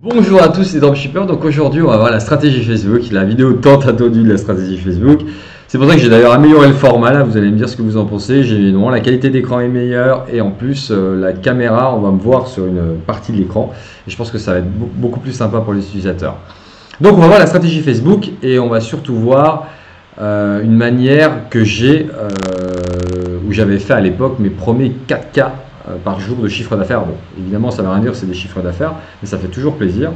Bonjour à tous, c'est Dropshipper. Donc aujourd'hui, on va voir la stratégie Facebook, la vidéo tant attendue de la stratégie Facebook. C'est pour ça que j'ai d'ailleurs amélioré le format là, vous allez me dire ce que vous en pensez. Généralement, la qualité d'écran est meilleure et en plus, la caméra, on va me voir sur une partie de l'écran. Et je pense que ça va être beaucoup plus sympa pour les utilisateurs. Donc on va voir la stratégie Facebook et on va surtout voir une manière que j'avais fait à l'époque mes premiers 4K par jour de chiffre d'affaires. Bon, évidemment, ça ne veut rien dire, c'est des chiffres d'affaires, mais ça fait toujours plaisir.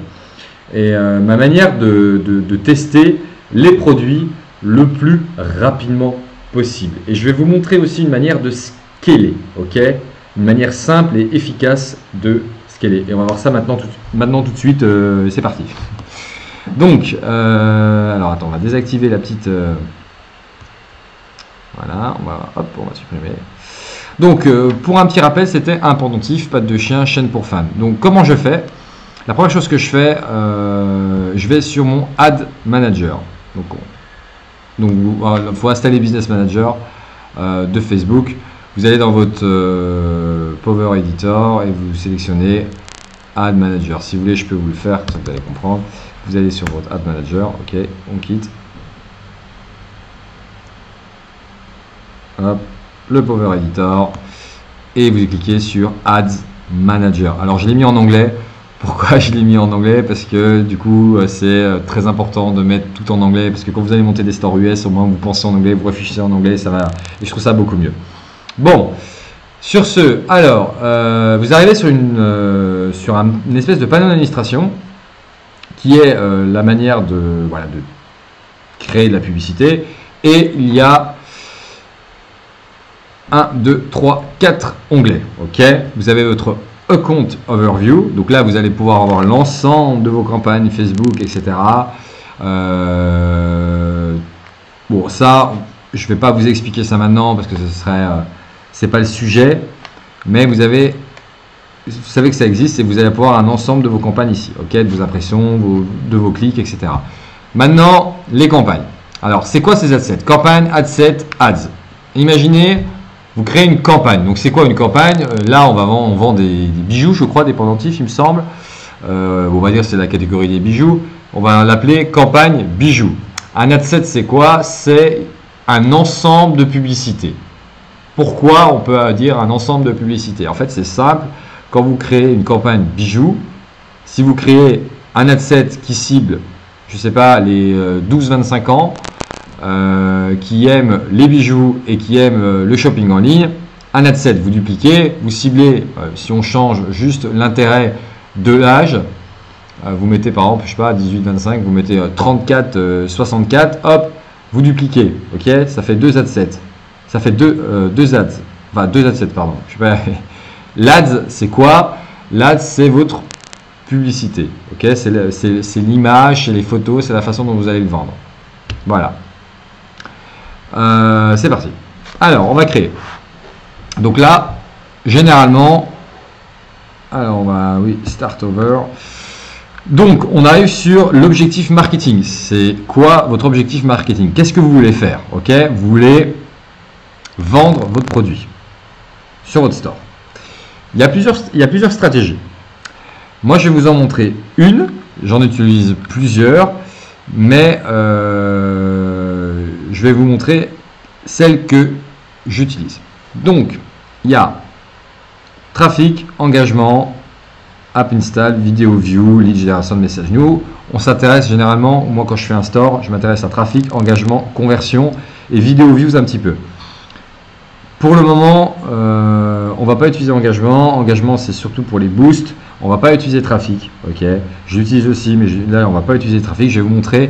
Et ma manière de tester les produits le plus rapidement possible. Et je vais vous montrer aussi une manière de scaler, ok, une manière simple et efficace de scaler. Et on va voir ça maintenant tout de suite. C'est parti. Donc, alors attends, on va désactiver la petite. Voilà, on va supprimer. Donc, pour un petit rappel, c'était un pendentif, patte de chien, chaîne pour fans. Donc, comment je fais? La première chose que je fais, je vais sur mon Ad Manager. Donc, il faut installer Business Manager de Facebook. Vous allez dans votre Power Editor et vous sélectionnez Ad Manager. Si vous voulez, je peux vous le faire, comme ça vous allez comprendre. Vous allez sur votre Ad Manager. Ok, on quitte. Hop. Le Power Editor et vous cliquez sur Ads Manager. Alors je l'ai mis en anglais. Pourquoi je l'ai mis en anglais? Parce que du coup c'est très important de mettre tout en anglais, parce que quand vous allez monter des stores US, au moins vous pensez en anglais, vous réfléchissez en anglais, ça va. Et je trouve ça beaucoup mieux. Bon, sur ce, alors vous arrivez sur une espèce de panneau d'administration qui est la manière de créer de la publicité, et il y a 1, 2, 3, 4 onglets. Ok, vous avez votre Account Overview. Donc là, vous allez pouvoir avoir l'ensemble de vos campagnes Facebook, etc. Bon, ça, je ne vais pas vous expliquer ça maintenant parce que ce serait, c'est pas le sujet. Mais vous savez que ça existe et vous allez pouvoir un ensemble de vos campagnes ici. Ok, de vos impressions, de vos clics, etc. Maintenant, les campagnes. Alors, c'est quoi ces adsets? Campagne, adset, ads. Imaginez. Vous créez une campagne. Donc, c'est quoi une campagne? Là, on vend des bijoux, je crois, des pendentifs, il me semble. On va dire c'est la catégorie des bijoux. On va l'appeler campagne bijoux. Un adset, c'est quoi? C'est un ensemble de publicités. Pourquoi on peut dire un ensemble de publicités? En fait, c'est simple. Quand vous créez une campagne bijoux, si vous créez un adset qui cible, je ne sais pas, les 12-25 ans, qui aiment les bijoux et qui aiment le shopping en ligne, un adset, vous dupliquez, vous ciblez, si on change juste l'intérêt de l'âge, vous mettez par exemple, je sais pas, 18-25, vous mettez 34-64, hop, vous dupliquez, ok, ça fait deux adsets, ça fait deux adsets, pardon, je sais pas, l'ad, c'est quoi? L'ad, c'est votre publicité, ok, c'est l'image, c'est les photos, c'est la façon dont vous allez le vendre, voilà. C'est parti. Alors, on va créer. Donc là, généralement, alors on va, oui, start over. Donc, on arrive sur l'objectif marketing. C'est quoi votre objectif marketing? Qu'est-ce que vous voulez faire? Ok, vous voulez vendre votre produit sur votre store. Il y a plusieurs stratégies. Moi, je vais vous en montrer une. J'en utilise plusieurs, mais je vais vous montrer celle que j'utilise. Donc, il y a trafic, engagement, app install, vidéo view, lead generation de message. Nous, on s'intéresse généralement, moi quand je fais un store, je m'intéresse à trafic, engagement, conversion et vidéo views un petit peu. Pour le moment, on ne va pas utiliser engagement. Engagement, c'est surtout pour les boosts. On ne va pas utiliser trafic. Ok, je l'utilise aussi, mais là, on ne va pas utiliser trafic. Je vais vous montrer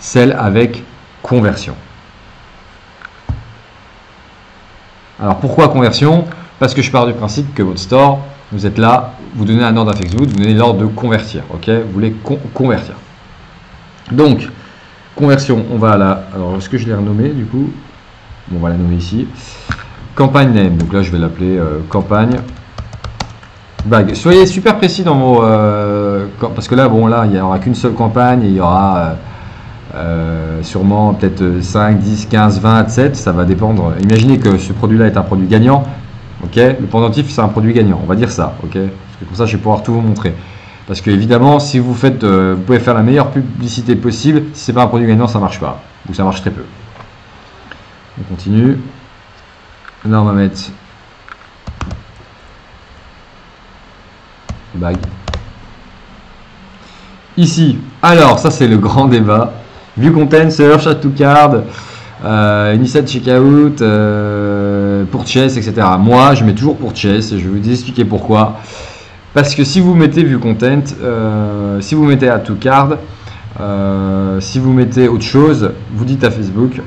celle avec conversion. Alors pourquoi conversion? Parce que je pars du principe que votre store, vous êtes là, vous donnez un ordre à Facebook, vous donnez l'ordre de convertir, ok? Vous voulez convertir. Donc, conversion, on va à la... Alors, est-ce que je l'ai renommée du coup? Bon, on va la nommer ici. Campagne name, donc là je vais l'appeler campagne bag. Soyez super précis dans vos... parce que là, bon, là, il n'y aura qu'une seule campagne et il y aura... sûrement peut-être 5, 10, 15, 20, adsets, ça va dépendre. Imaginez que ce produit-là est un produit gagnant, ok? Le pendentif, c'est un produit gagnant, on va dire ça, ok? Parce que comme ça, je vais pouvoir tout vous montrer. Parce que évidemment, si vous faites, vous pouvez faire la meilleure publicité possible, si c'est pas un produit gagnant, ça marche pas, ou ça marche très peu. On continue. Là, on va mettre bague. Ici, alors ça c'est le grand débat. View content, search, add to card, initial checkout, purchase, etc. Moi, je mets toujours purchase et je vais vous expliquer pourquoi. Parce que si vous mettez view content, si vous mettez add to card, si vous mettez autre chose, vous dites à Facebook,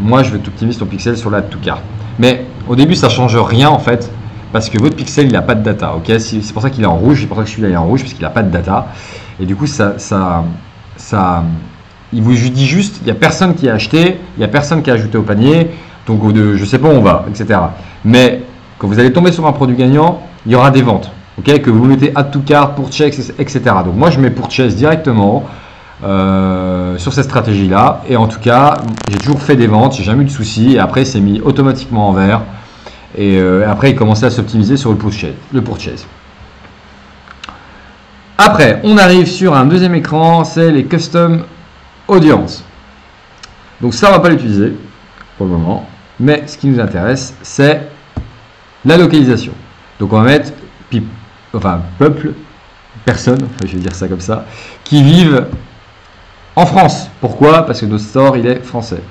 moi je vais t'optimiser ton pixel sur l'add to card. Mais au début, ça change rien en fait. Parce que votre pixel il n'a pas de data, ok, c'est pour ça qu'il est en rouge, c'est pour ça que celui-là est en rouge, parce qu'il n'a pas de data. Et du coup, il vous dit juste, il n'y a personne qui a acheté, il n'y a personne qui a ajouté au panier, donc je ne sais pas où on va, etc. Mais quand vous allez tomber sur un produit gagnant, il y aura des ventes, ok, que vous mettez add to cart, purchase, etc. Donc moi, je mets purchase directement sur cette stratégie-là, et en tout cas, j'ai toujours fait des ventes, j'ai jamais eu de soucis, et après, c'est mis automatiquement en vert. Et après, il commençait à s'optimiser sur le purchase. Après, on arrive sur un deuxième écran, c'est les custom audience. Donc ça, on ne va pas l'utiliser pour le moment. Mais ce qui nous intéresse, c'est la localisation. Donc on va mettre peuple, personne, je vais dire ça comme ça, qui vivent en France. Pourquoi? Parce que notre store, il est français.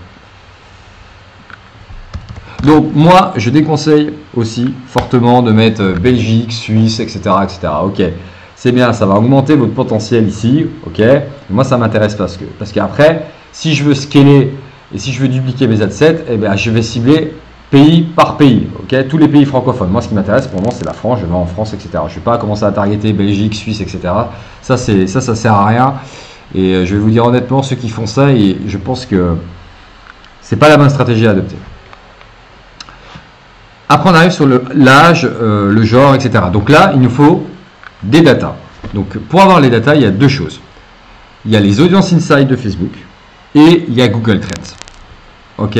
Donc moi, je déconseille aussi fortement de mettre Belgique, Suisse, etc. etc. Ok, c'est bien, ça va augmenter votre potentiel ici. Ok, moi ça m'intéresse parce qu'après, si je veux scaler et si je veux dupliquer mes adsets, eh bien, je vais cibler pays par pays. Ok, tous les pays francophones. Moi, ce qui m'intéresse pour le moment, c'est la France. Je vais en France, etc. Je ne vais pas commencer à targeter Belgique, Suisse, etc. Ça, ça sert à rien. Et je vais vous dire honnêtement, ceux qui font ça, et je pense que c'est pas la bonne stratégie à adopter. Après, on arrive sur l'âge, le genre, etc. Donc là, il nous faut des datas. Donc, pour avoir les datas, il y a deux choses. Il y a les Audience Insights de Facebook et il y a Google Trends. OK.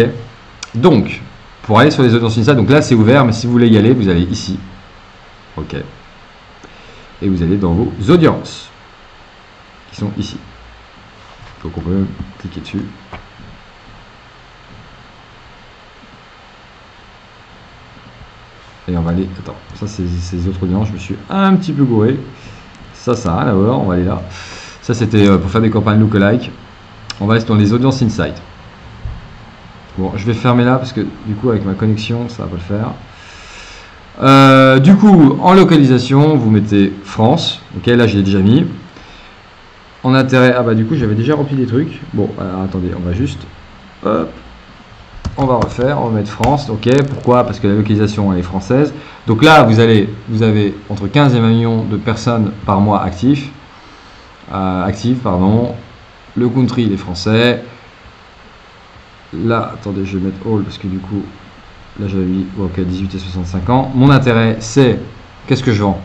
Donc, pour aller sur les Audience Insights, donc là, c'est ouvert, mais si vous voulez y aller, vous allez ici. OK. Et vous allez dans vos audiences qui sont ici. Donc, on peut cliquer dessus. Et on va aller, attends, ça c'est les autres audiences, je me suis un petit peu gouré. Ça a rien à voir, on va aller là. Ça c'était pour faire des campagnes lookalike. On va aller dans les audiences inside. Bon, je vais fermer là parce que du coup avec ma connexion, ça va pas le faire. Du coup, en localisation, vous mettez France. Ok, là je l'ai déjà mis. En intérêt, ah bah du coup j'avais déjà rempli des trucs. Bon, alors, attendez, on va juste, hop. On va refaire, on va mettre France, ok, pourquoi? Parce que la localisation elle est française. Donc là, vous avez entre 15 et 20 millions de personnes par mois actives. Le country, il est français. Là, attendez, je vais mettre all parce que du coup, là j'avais mis ok, 18 et 65 ans. Mon intérêt, c'est qu'est-ce que je vends?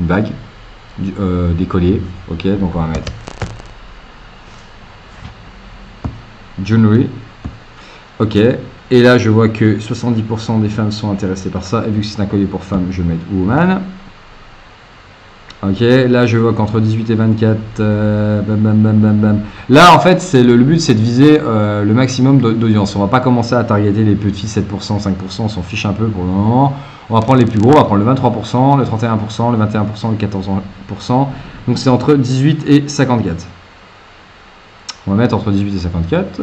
Une bague, des colliers, ok, donc on va mettre jewelry. Ok, et là je vois que 70% des femmes sont intéressées par ça, et vu que c'est un collier pour femmes, je vais mettre woman. Ok, là je vois qu'entre 18 et 24, Là en fait, le but c'est de viser le maximum d'audience. On va pas commencer à targeter les petits 7%, 5%, on s'en fiche un peu pour le moment. On va prendre les plus gros, on va prendre le 23%, le 31%, le 21%, le 14%. Donc c'est entre 18 et 54. On va mettre entre 18 et 54.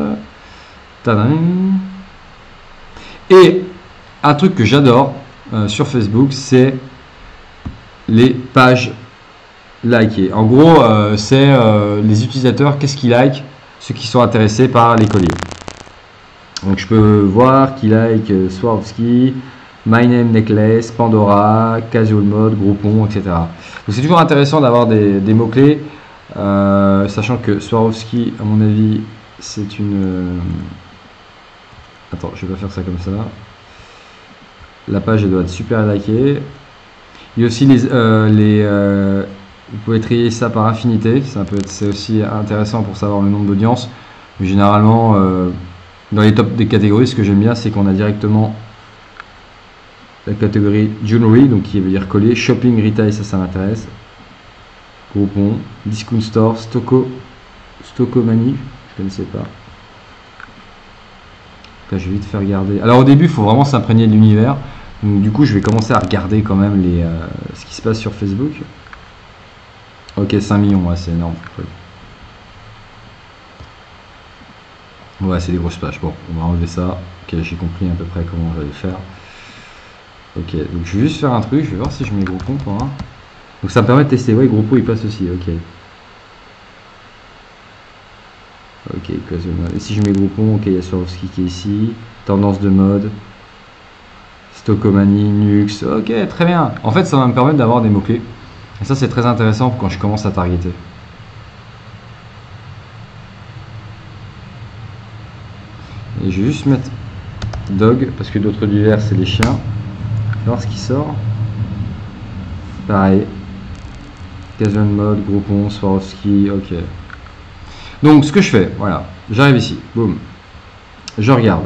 Et un truc que j'adore sur Facebook, c'est les pages likées. En gros, c'est les utilisateurs, qu'est-ce qu'ils likent? Ceux qui sont intéressés par les colliers. Donc je peux voir qu'ils like Swarovski, My Name Necklace, Pandora, Casual Mode, Groupon, etc. Donc c'est toujours intéressant d'avoir des mots-clés, sachant que Swarovski, à mon avis, c'est une... Attends, je vais pas faire ça comme ça. La page elle doit être super likée. Il y a aussi vous pouvez trier ça par affinité. C'est aussi intéressant pour savoir le nombre d'audience. Généralement, dans les tops des catégories, ce que j'aime bien, c'est qu'on a directement la catégorie jewelry, donc qui veut dire collier, shopping, retail, ça m'intéresse. Groupon, Discount Store, Stocomanie, je ne connaissais pas. Là, je vais vite faire regarder. Alors au début, il faut vraiment s'imprégner de l'univers. Donc du coup, je vais commencer à regarder quand même les, ce qui se passe sur Facebook. Ok, 5 millions, ouais, c'est énorme. Ouais, c'est des grosses pages. Bon, on va enlever ça. Ok, j'ai compris à peu près comment j'allais faire. Ok, donc je vais juste faire un truc. Je vais voir si je mets gros compte. Hein. Donc ça me permet de tester. Ouais, gros pot, il passe aussi. Ok. Ok, et si je mets Groupon, ok, il y a Swarovski qui est ici, tendance de mode, Stocomanie, Nuxe, ok, très bien. En fait, ça va me permettre d'avoir des mots-clés. Et ça, c'est très intéressant quand je commence à targeter. Et je vais juste mettre dog, parce que d'autres divers, c'est les chiens. Alors, ce qui sort, pareil, Casual Mode, Groupon, Swarovski, ok. Donc ce que je fais, voilà, j'arrive ici, boum, je regarde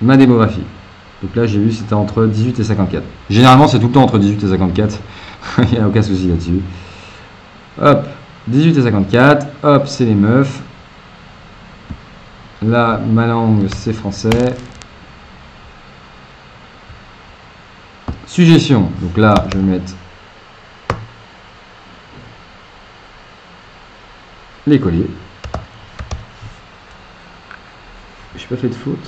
ma démographie. Donc là j'ai vu c'était entre 18 et 54. Généralement c'est tout le temps entre 18 et 54, il n'y a aucun souci là-dessus. Hop, 18 et 54, hop c'est les meufs. Là ma langue c'est français. Suggestion, donc là je vais mettre... les colliers. Je n'ai pas fait de faute.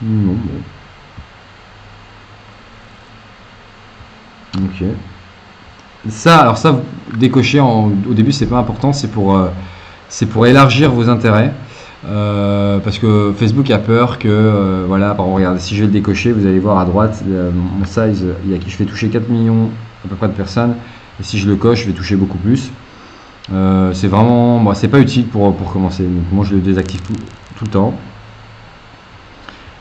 Non, bon. Ok. Ça, alors ça, décocher au début, c'est pas important. C'est pour élargir vos intérêts. Parce que Facebook a peur que, voilà, par exemple, regardez, si je vais le décocher, vous allez voir à droite, mon size, je vais toucher 4 millions à peu près de personnes, et si je le coche, je vais toucher beaucoup plus. C'est vraiment, bon, c'est pas utile pour commencer, donc moi je le désactive tout le temps.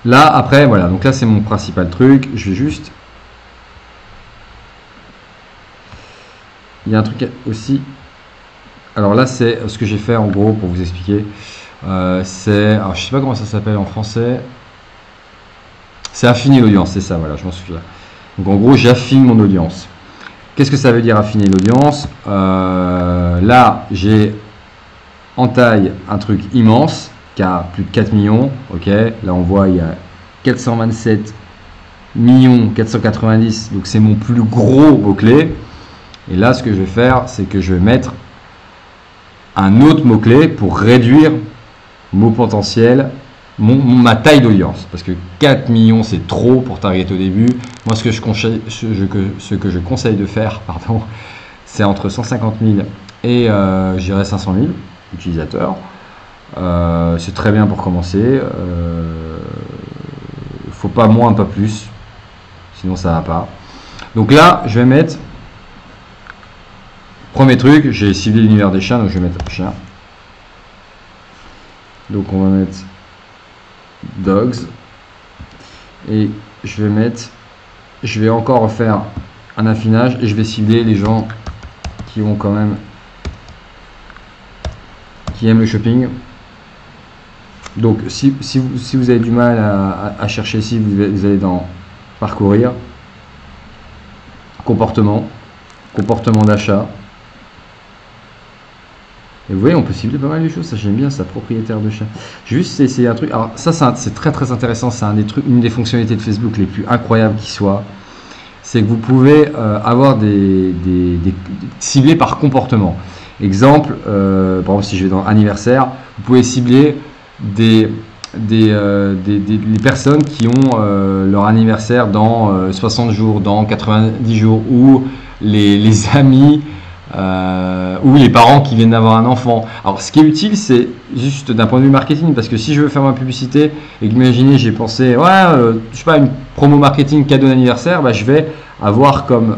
Là, après, voilà, donc là c'est mon principal truc, je vais juste... Il y a un truc aussi... Alors là, c'est ce que j'ai fait en gros pour vous expliquer. Alors je sais pas comment ça s'appelle en français, c'est affiner l'audience, c'est ça, voilà, je m'en souviens. Donc en gros j'affine mon audience. Qu'est-ce que ça veut dire affiner l'audience? Là j'ai en taille un truc immense qui a plus de 4 millions, ok, là on voit il y a 427 millions 490, donc c'est mon plus gros mot-clé. Et là ce que je vais faire, c'est que je vais mettre un autre mot-clé pour réduire mot potentiel, ma taille d'audience, parce que 4 millions c'est trop pour target au début. Moi ce que je conseille, je conseille de faire, pardon, c'est entre 150 000 et 500 000 utilisateurs. C'est très bien pour commencer. Faut pas moins, pas plus, sinon ça va pas. Donc là je vais mettre premier truc, j'ai ciblé l'univers des chiens, donc je vais mettre chien. Donc on va mettre dogs et je vais mettre, je vais encore refaire un affinage et je vais cibler les gens qui ont quand même, qui aiment le shopping. Donc si vous avez du mal à chercher, si vous allez dans parcourir, comportement d'achat. Et vous voyez, on peut cibler pas mal de choses. Ça, j'aime bien ça, propriétaire de chat. J'ai juste essayé un truc. Alors, ça, c'est très très intéressant. C'est une des fonctionnalités de Facebook les plus incroyables qui soit. C'est que vous pouvez avoir des ciblés par comportement. Exemple, par exemple, si je vais dans anniversaire, vous pouvez cibler les personnes qui ont leur anniversaire dans 60 jours, dans 90 jours, ou les amis. Ou les parents qui viennent d'avoir un enfant. Alors ce qui est utile, c'est juste d'un point de vue marketing, parce que si je veux faire ma publicité et que, imaginez, j'ai pensé ouais, je sais pas, une promo marketing cadeau d'anniversaire, bah, je vais avoir comme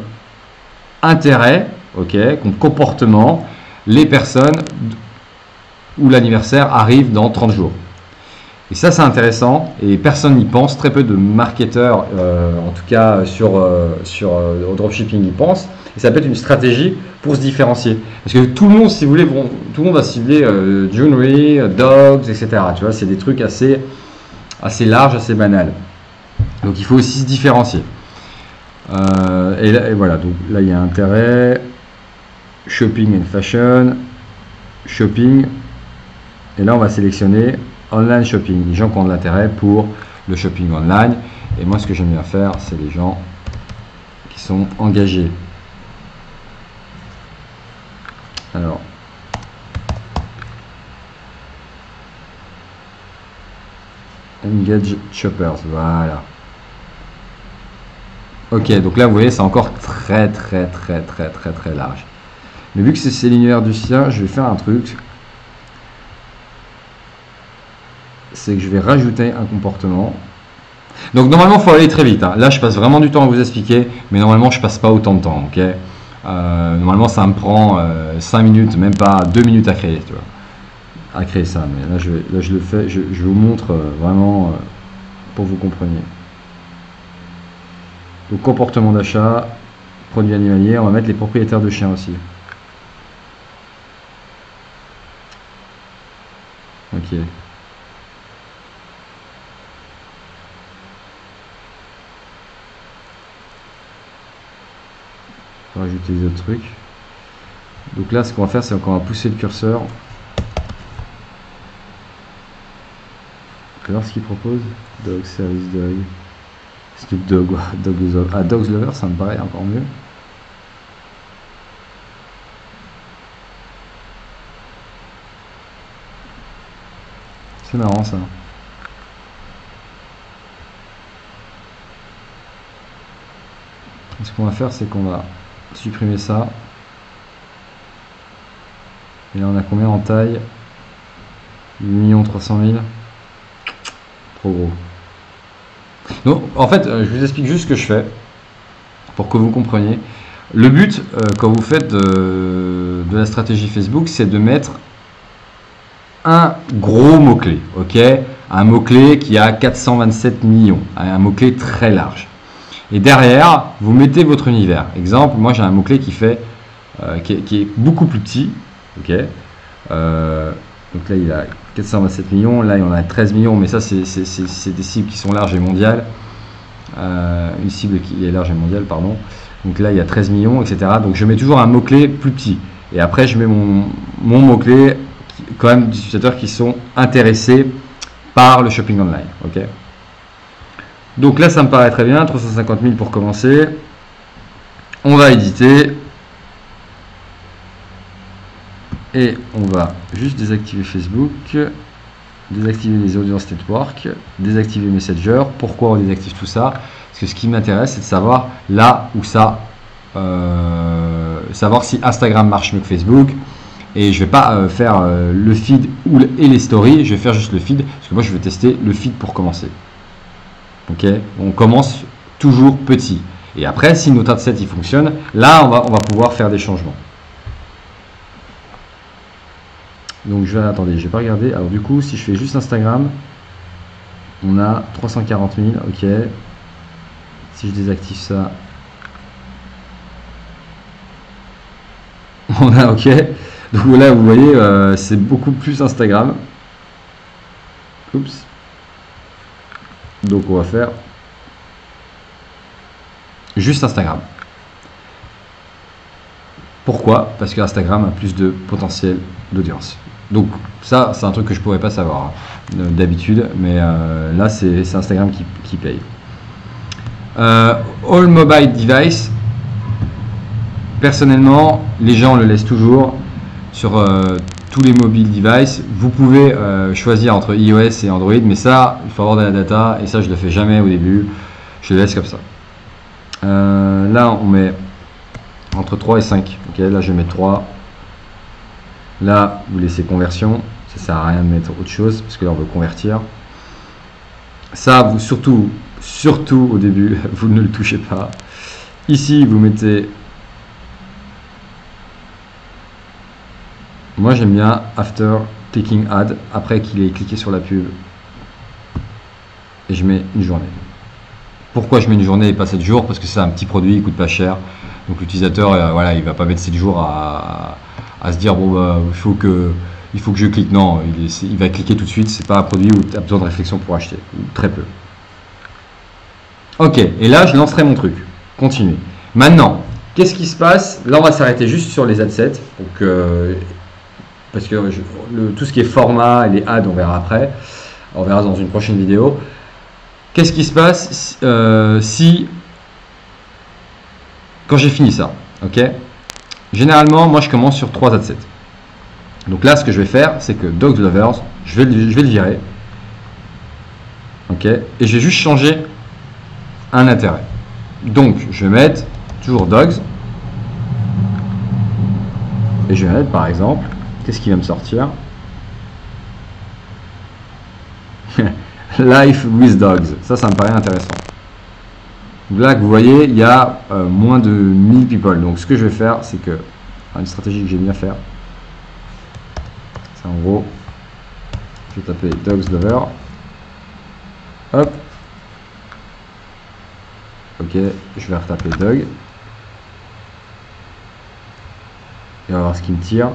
intérêt, ok, comme comportement, les personnes où l'anniversaire arrive dans 30 jours. Et ça, c'est intéressant et personne n'y pense, très peu de marketeurs, en tout cas au dropshipping, y pensent. Et ça peut être une stratégie pour se différencier. Parce que tout le monde, si vous voulez, tout le monde va cibler jewelry, dogs, etc. Tu vois, c'est des trucs assez larges, assez banals. Donc il faut aussi se différencier. Et voilà, donc là il y a intérêt, shopping and fashion, shopping, et là on va sélectionner online shopping, les gens qui ont de l'intérêt pour le shopping online. Et moi ce que j'aime bien faire, c'est les gens qui sont engagés. Alors, engage shoppers, voilà. Ok, donc là vous voyez, c'est encore très large. Mais vu que c'est l'univers du sien, je vais faire un truc. C'est que je vais rajouter un comportement. Donc normalement, il faut aller très vite. Hein. Là, je passe vraiment du temps à vous expliquer, mais normalement, je passe pas autant de temps. Okay, normalement, ça me prend 5 minutes, même pas 2 minutes à créer, tu vois, à créer ça. Mais là, je le fais, je vous montre vraiment pour que vous compreniez. Donc comportement d'achat, produits animaliers, on va mettre les propriétaires de chiens aussi. Ok. On va rajouter les autres trucs. Donc là, ce qu'on va faire, c'est qu'on va pousser le curseur. Alors, ce qu'il propose, dog service dog. Snoop Dogg, Dogs Lover, ça me paraît encore mieux. C'est marrant ça. Ce qu'on va faire, c'est qu'on va supprimer ça. Et là, on a combien en taille? 1 300 000. Trop gros. Donc, en fait, je vous explique juste ce que je fais pour que vous compreniez. Le but, quand vous faites de la stratégie Facebook, c'est de mettre un gros mot-clé, ok, un mot-clé qui a 427 millions, un mot-clé très large. Et derrière, vous mettez votre univers. Exemple, moi j'ai un mot-clé qui fait, qui est beaucoup plus petit, ok. Donc là, il a 427 millions, là, il en a 13 millions, mais ça, c'est des cibles qui sont larges et mondiales. Une cible qui est large et mondiale, pardon. Donc là, il y a 13 millions, etc. Donc je mets toujours un mot-clé plus petit. Et après, je mets mon mot-clé, quand même, des utilisateurs qui sont intéressés par le shopping online. Ok. Donc là, ça me paraît très bien, 350 000 pour commencer. On va éditer. Et on va juste désactiver Facebook, désactiver les audiences network, désactiver Messenger. Pourquoi on désactive tout ça? Parce que ce qui m'intéresse, c'est de savoir là où ça, savoir si Instagram marche mieux que Facebook. Et je vais pas faire le feed et les stories, je vais faire juste le feed, parce que moi je vais tester le feed pour commencer. Ok, on commence toujours petit. Et après, si notre ad set il fonctionne, là on va pouvoir faire des changements. Donc je vais attendre, j'ai pas regardé. Alors du coup, si je fais juste Instagram, on a 340 000. Ok. Si je désactive ça, on a ok. Donc là, vous voyez, c'est beaucoup plus Instagram. Oups. Donc on va faire juste Instagram. Pourquoi? Parce que Instagram a plus de potentiel d'audience. Donc ça, c'est un truc que je pourrais pas savoir hein, d'habitude, mais là c'est Instagram qui paye. All mobile device. Personnellement, les gens le laissent toujours sur tous les mobile devices. Vous pouvez choisir entre iOS et Android, mais ça, il faut avoir de la data et ça je le fais jamais au début. Je le laisse comme ça. Là, on met entre 3 et 5. Ok, là je mets 3. Là, vous laissez conversion, ça sert à rien de mettre autre chose, parce que là on veut convertir. Ça, vous surtout au début, vous ne le touchez pas. Ici, vous mettez. Moi, j'aime bien after taking ad, après qu'il ait cliqué sur la pub. Et je mets une journée. Pourquoi je mets une journée et pas 7 jours? Parce que c'est un petit produit, il coûte pas cher. Donc l'utilisateur, voilà, il va pas mettre 7 jours à se dire bon bah il faut que je clique. Non, il va cliquer tout de suite. C'est pas un produit où tu as besoin de réflexion pour acheter, ou très peu. Ok, et là, je lancerai mon truc. Continue. Maintenant, qu'est-ce qui se passe? Là, on va s'arrêter juste sur les adsets. Donc, parce que tout ce qui est format et les ads, on verra après. On verra dans une prochaine vidéo. Qu'est-ce qui se passe quand j'ai fini ça, ok? Généralement, moi, je commence sur 3 adsets. Donc là, ce que je vais faire, c'est que Dogs Lovers, je vais le virer. Ok? Et je vais juste changer un intérêt. Donc, je vais mettre toujours Dogs. Et je vais mettre, par exemple, qu'est-ce qui va me sortir? Life with Dogs. Ça me paraît intéressant. Là, que vous voyez, il y a moins de 1000 people. Donc, ce que je vais faire, c'est que... Une stratégie que j'aime bien faire. C'est en gros... Je vais taper Dogs Lover. Hop. Ok, je vais retaper Dog. Et on va voir ce qu'il me tire.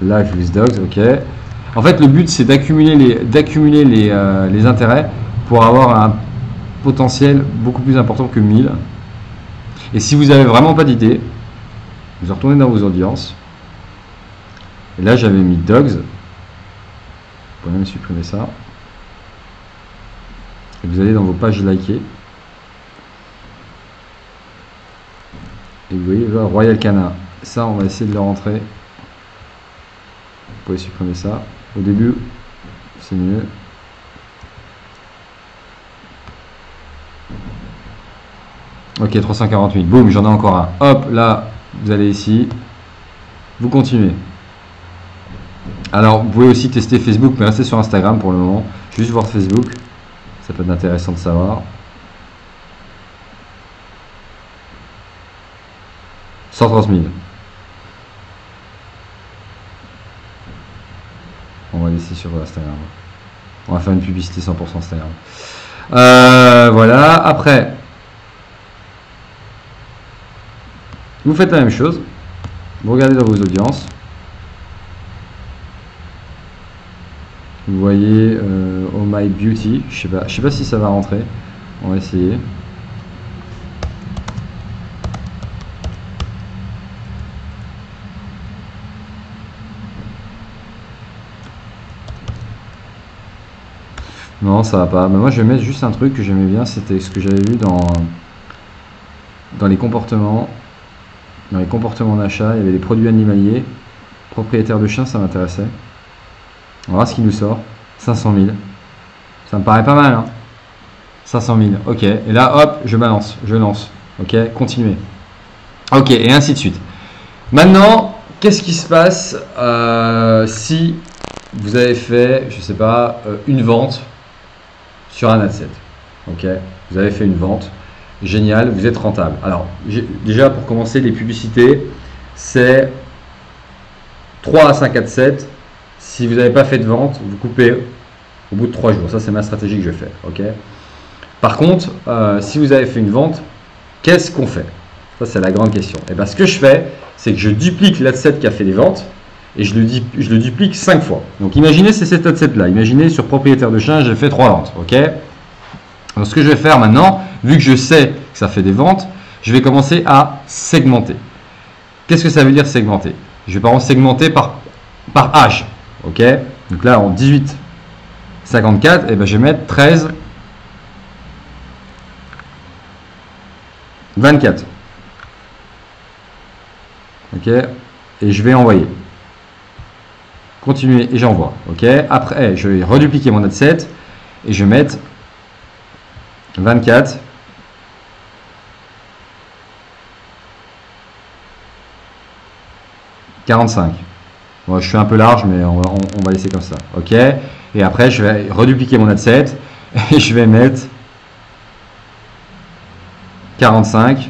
Life with Dogs, ok. En fait, le but, c'est d'accumuler les intérêts pour avoir un potentiel beaucoup plus important que 1000. Et si vous n'avez vraiment pas d'idée, vous retournez dans vos audiences. Et là, j'avais mis Dogs. Vous pouvez même supprimer ça. Et vous allez dans vos pages likées. Et vous voyez, là, Royal Canin. Ça, on va essayer de le rentrer. Vous pouvez supprimer ça. Au début, c'est mieux. Ok, 348. Boum, j'en ai encore un. Hop, là, vous allez ici. Vous continuez. Alors, vous pouvez aussi tester Facebook, mais restez sur Instagram pour le moment. Juste voir Facebook. Ça peut être intéressant de savoir. $130 000. On va laisser sur Instagram. On va faire une publicité 100% Instagram. Voilà, après... Vous faites la même chose, vous regardez dans vos audiences, vous voyez Oh My Beauty, je sais pas si ça va rentrer, on va essayer. Non, ça va pas, mais moi je vais mettre juste un truc que j'aimais bien, c'était ce que j'avais vu dans les comportements. Dans les comportements d'achat, il y avait des produits animaliers. Propriétaire de chiens, ça m'intéressait. On va voir ce qui nous sort. 500 000. Ça me paraît pas mal, hein. 500 000. Ok. Et là, hop, je balance. Je lance. Ok. Continuez. Ok. Et ainsi de suite. Maintenant, qu'est-ce qui se passe si vous avez fait, je sais pas, une vente sur un adset. Ok. Vous avez fait une vente. Génial, vous êtes rentable. Alors, déjà pour commencer, les publicités, c'est 3 à 5 adsets. Si vous n'avez pas fait de vente, vous coupez au bout de 3 jours. Ça, c'est ma stratégie que je fais. Okay. Par contre, si vous avez fait une vente, qu'est-ce qu'on fait? Ça, c'est la grande question. Et bien, ce que je fais, c'est que je duplique l'adset qui a fait les ventes et je le duplique 5 fois. Donc, imaginez, c'est cet adset-là. Imaginez, sur propriétaire de chien, j'ai fait 3 ventes. Ok. Donc, ce que je vais faire maintenant, vu que je sais que ça fait des ventes, je vais commencer à segmenter. Qu'est-ce que ça veut dire segmenter? Je vais par exemple segmenter par âge. Ok. Donc là, en 18-54, eh ben, je vais mettre 13-24. Ok. Et je vais envoyer. Continuer et j'envoie. Ok. Après, je vais redupliquer mon adset et je vais mettre 24-45. Bon, je suis un peu large, mais on va laisser comme ça. Ok. Et après, je vais redupliquer mon adset et je vais mettre 45-64.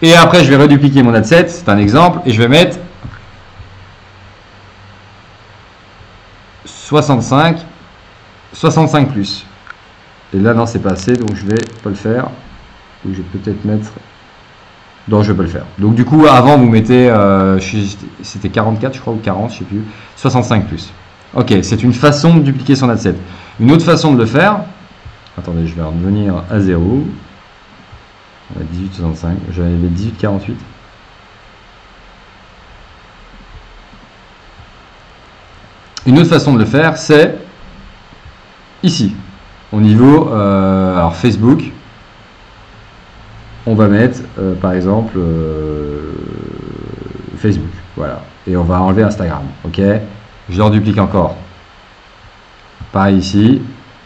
Et après, je vais redupliquer mon adset. C'est un exemple. Et je vais mettre 65 plus. Et là, non, c'est pas assez, donc je vais pas le faire. Ou je vais peut-être mettre... Non, je vais pas le faire. Donc du coup, avant, vous mettez... C'était 44, je crois, ou 40, je sais plus. 65 plus. Ok, c'est une façon de dupliquer son adset. Une autre façon de le faire, attendez, je vais revenir à 0. On a 18,65, j'avais 18,48. Une autre façon de le faire, c'est ici, au niveau alors Facebook, on va mettre par exemple Facebook, voilà, et on va enlever Instagram, ok. Je leur duplique encore. Pareil ici,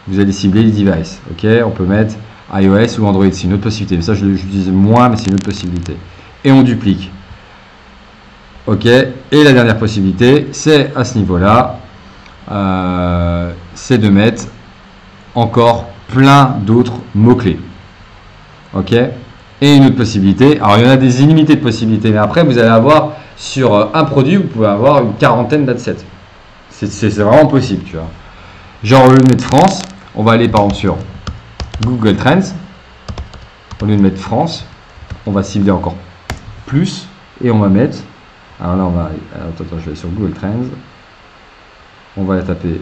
vous allez cibler les devices, ok. On peut mettre iOS ou Android, c'est une autre possibilité, mais ça je l'utilise moins, mais c'est une autre possibilité. Et on duplique, ok. Et la dernière possibilité, c'est à ce niveau-là. C'est de mettre encore plein d'autres mots-clés. Ok. Et une autre possibilité, alors il y en a des illimités de possibilités, mais après vous allez avoir sur un produit, vous pouvez avoir une quarantaine d'adsets. C'est vraiment possible, tu vois. Genre, au lieu de mettre France, on va aller par exemple sur Google Trends. Au lieu de mettre France, on va cibler encore plus et on va mettre. Alors là, on va. Attends, je vais aller sur Google Trends. On va la taper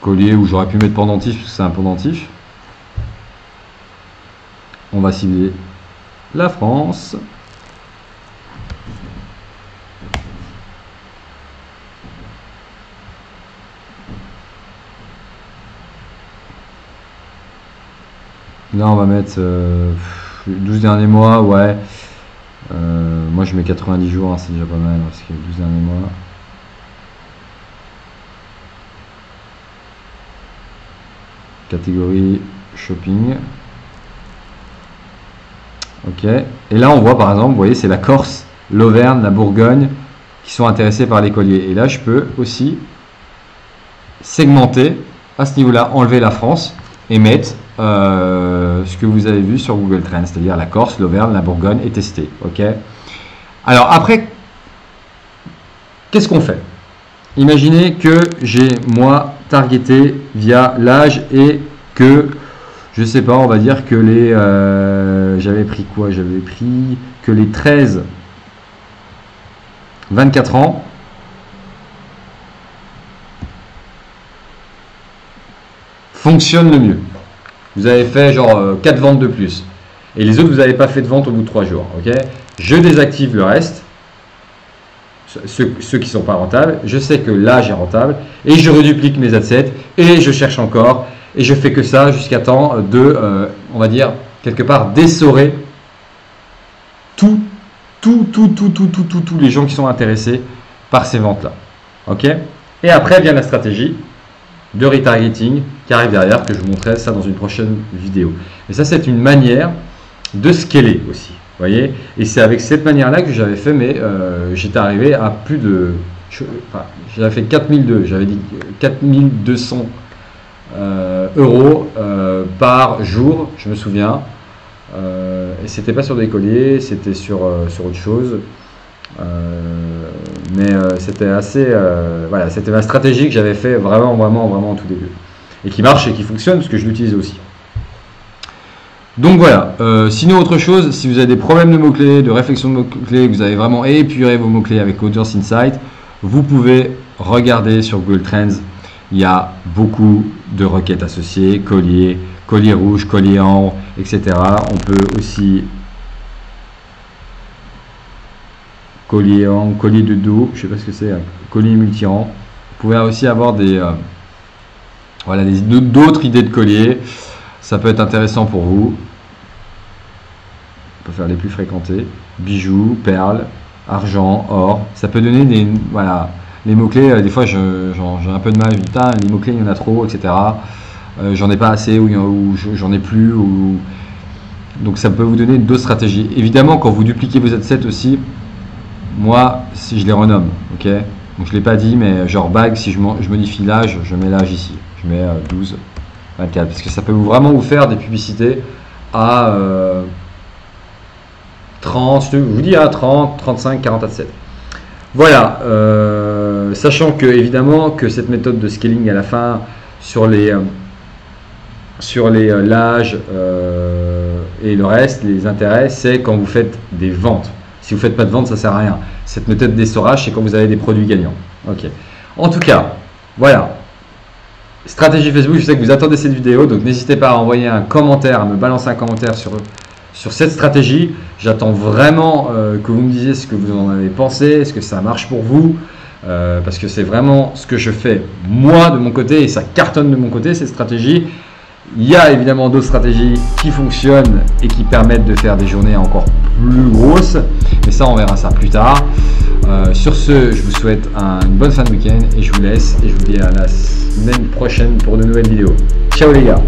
collier, ou j'aurais pu mettre pendentif parce que c'est un pendentif. On va cibler la France. Là, on va mettre 12 derniers mois, ouais. Moi, je mets 90 jours, hein, c'est déjà pas mal parce que 12 derniers mois. Catégorie shopping. Ok. Et là, on voit par exemple, vous voyez, c'est la Corse, l'Auvergne, la Bourgogne qui sont intéressés par les colliers. Et là, je peux aussi segmenter à ce niveau-là, enlever la France et mettre ce que vous avez vu sur Google Trends, c'est-à-dire la Corse, l'Auvergne, la Bourgogne et tester. Ok. Alors après, qu'est-ce qu'on fait? Imaginez que j'ai moi targeté via l'âge et que je sais pas, on va dire que les j'avais pris quoi, j'avais pris que les 13-24 ans fonctionnent le mieux. Vous avez fait genre 4 ventes de plus et les autres vous n'avez pas fait de vente au bout de 3 jours, ok. Je désactive le reste, ceux qui sont pas rentables, je sais que l'âge est rentable et je reduplique mes adsets et je cherche encore et je fais que ça jusqu'à temps de, on va dire, quelque part d'essorer tous les gens qui sont intéressés par ces ventes-là, ok. Et après vient la stratégie de retargeting qui arrive derrière, que je vous montrerai ça dans une prochaine vidéo. Et ça, c'est une manière de scaler aussi, voyez. Et c'est avec cette manière-là que j'avais fait, mais j'étais arrivé à plus de... j'avais fait 4200, j'avais dit 4200 euros par jour, je me souviens. Et c'était pas sur des colliers, c'était sur autre chose. Mais c'était assez... voilà, c'était ma stratégie que j'avais fait vraiment au tout début. Et qui marche et qui fonctionne, parce que je l'utilise aussi. Donc voilà, sinon autre chose, si vous avez des problèmes de mots-clés, de réflexion de mots-clés, que vous avez vraiment épuré vos mots-clés avec Audience Insight, vous pouvez regarder sur Google Trends, il y a beaucoup de requêtes associées, collier, collier rouge, collier ambre, etc. On peut aussi... collier ambre, collier de dos, je sais pas ce que c'est, hein, collier multi-rang. Vous pouvez aussi avoir des... voilà, d'autres idées de colliers, ça peut être intéressant pour vous. On peut faire les plus fréquentés, bijoux, perles, argent, or. Ça peut donner des... voilà, les mots-clés, des fois j'ai un peu de mal, putain, les mots-clés il y en a trop, etc. J'en ai pas assez, ou j'en ai plus, ou... Donc ça peut vous donner d'autres stratégies. Évidemment, quand vous dupliquez vos adsets aussi, moi, si je les renomme, ok. Donc je ne l'ai pas dit, mais genre bague, si je modifie l'âge, je mets l'âge ici. Je mets 12, 24, parce que ça peut vraiment vous faire des publicités à 30, je vous dis à 30, 35, 40, 47. Voilà, sachant que évidemment que cette méthode de scaling à la fin sur les l'âge et le reste, les intérêts, c'est quand vous faites des ventes. Si vous ne faites pas de vente, ça ne sert à rien. Cette méthode d'essorage, c'est quand vous avez des produits gagnants. Ok. En tout cas, voilà. Stratégie Facebook, je sais que vous attendez cette vidéo, donc n'hésitez pas à envoyer un commentaire, à me balancer un commentaire sur cette stratégie. J'attends vraiment que vous me disiez ce que vous en avez pensé, est-ce que ça marche pour vous, parce que c'est vraiment ce que je fais moi de mon côté et ça cartonne de mon côté cette stratégie. Il y a évidemment d'autres stratégies qui fonctionnent et qui permettent de faire des journées encore plus grosses, mais ça on verra ça plus tard. Sur ce, je vous souhaite une bonne fin de week-end et je vous laisse et je vous dis à la semaine prochaine pour de nouvelles vidéos. Ciao les gars.